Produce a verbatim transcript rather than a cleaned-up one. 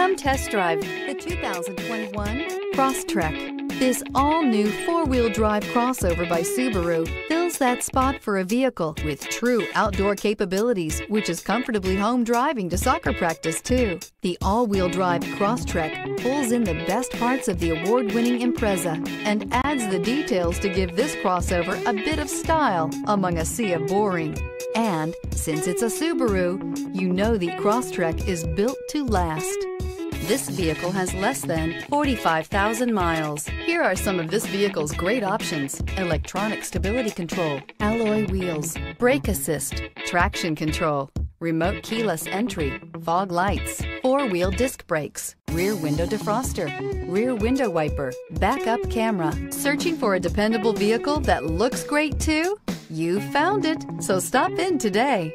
Come test drive the two thousand twenty-one Crosstrek. This all-new four-wheel drive crossover by Subaru fills that spot for a vehicle with true outdoor capabilities, which is comfortably home driving to soccer practice too. The all-wheel drive Crosstrek pulls in the best parts of the award-winning Impreza and adds the details to give this crossover a bit of style among a sea of boring. And since it's a Subaru, you know the Crosstrek is built to last. This vehicle has less than forty-five thousand miles. Here are some of this vehicle's great options: electronic stability control, alloy wheels, brake assist, traction control, remote keyless entry, fog lights, four-wheel disc brakes, rear window defroster, rear window wiper, backup camera. Searching for a dependable vehicle that looks great too? You found it, so stop in today.